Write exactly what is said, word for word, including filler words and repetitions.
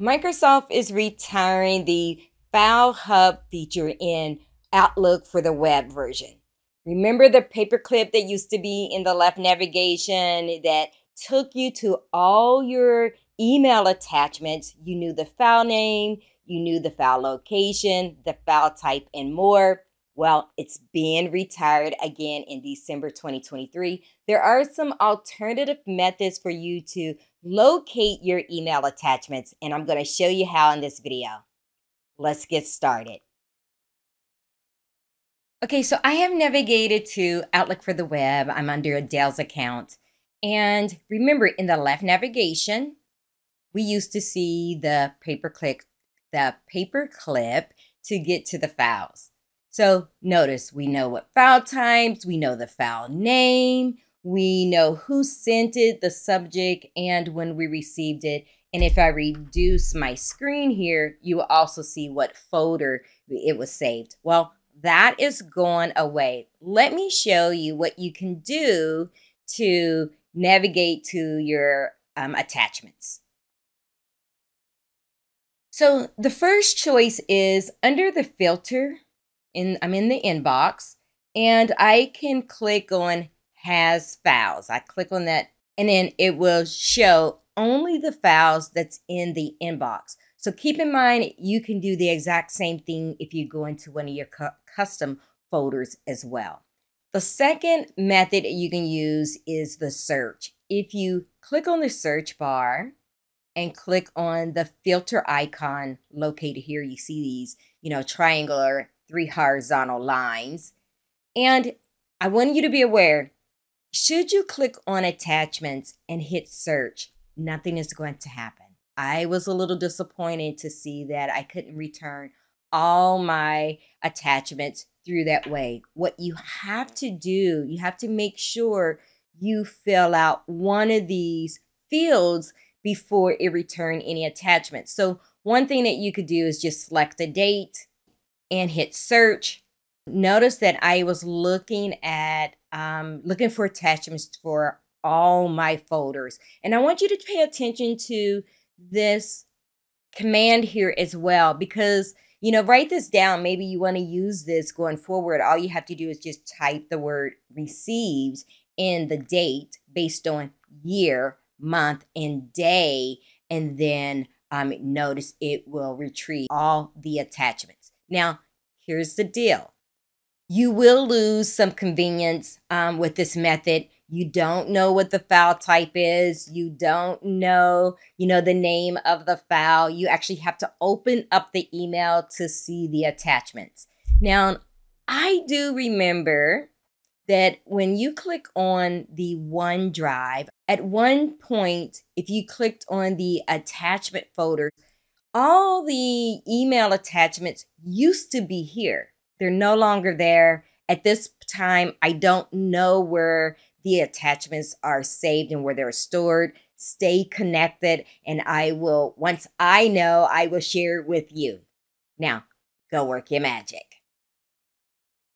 Microsoft is retiring the File Hub feature in Outlook for the Web version. Remember the paperclip that used to be in the left navigation that took you to all your email attachments? You knew the file name, you knew the file location, the file type, and more. Well, it's being retired again in December twenty twenty-three. There are some alternative methods for you to locate your email attachments, and I'm going to show you how in this video. Let's get started. Okay, so I have navigated to Outlook for the Web. I'm under Adele's account. And remember, in the left navigation, we used to see the paperclip, the paperclip to get to the files. So notice we know what file types, we know the file name, we know who sent it, the subject, and when we received it. And if I reduce my screen here, you will also see what folder it was saved. Well, that is gone away. Let me show you what you can do to navigate to your um, attachments. So the first choice is under the filter, and I'm in the inbox, and I can click on Has Files. I click on that, and then it will show only the files that's in the inbox. So keep in mind, you can do the exact same thing if you go into one of your cu custom folders as well. The second method you can use is the search. If you click on the search bar and click on the filter icon located here, you see these, you know, triangular three horizontal lines. And I want you to be aware, should you click on attachments and hit search, nothing is going to happen. I was a little disappointed to see that I couldn't return all my attachments through that way. What you have to do, you have to make sure you fill out one of these fields before it returns any attachments. So one thing that you could do is just select a date and hit search. Notice that I was looking at, um, looking for attachments for all my folders. And I want you to pay attention to this command here as well, because, you know, write this down. Maybe you want to use this going forward. All you have to do is just type the word received and the date based on year, month, and day, and then um, notice it will retrieve all the attachments. Now, here's the deal. You will lose some convenience um, with this method. You don't know what the file type is. You don't know, you know, the name of the file. You actually have to open up the email to see the attachments. Now, I do remember that when you click on the OneDrive, at one point, if you clicked on the attachment folder, all the email attachments used to be here. They're no longer there. At this time, I don't know where the attachments are saved and where they're stored. Stay connected, and I will, once I know, I will share it with you. Now, go work your magic.